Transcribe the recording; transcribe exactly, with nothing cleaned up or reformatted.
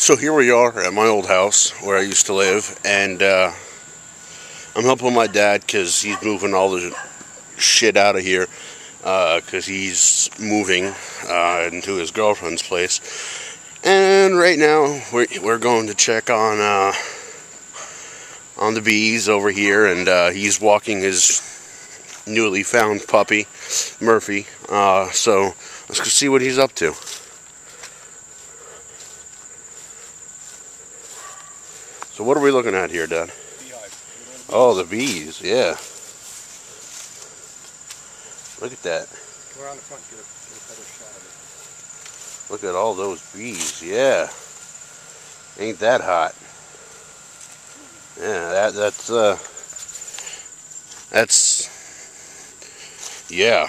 So here we are at my old house where I used to live, and uh, I'm helping my dad because he's moving all the shit out of here because uh, he's moving uh, into his girlfriend's place. And right now we're, we're going to check on uh, on the bees over here, and uh, he's walking his newly found puppy, Murphy. Uh, so let's go see what he's up to. So what are we looking at here, Dad? Beehive. Oh, the bees, yeah. Look at that. Come around the front, get a, get a better shot of it. Look at all those bees, yeah. Ain't that hot. Yeah, that, that's, uh, that's, yeah.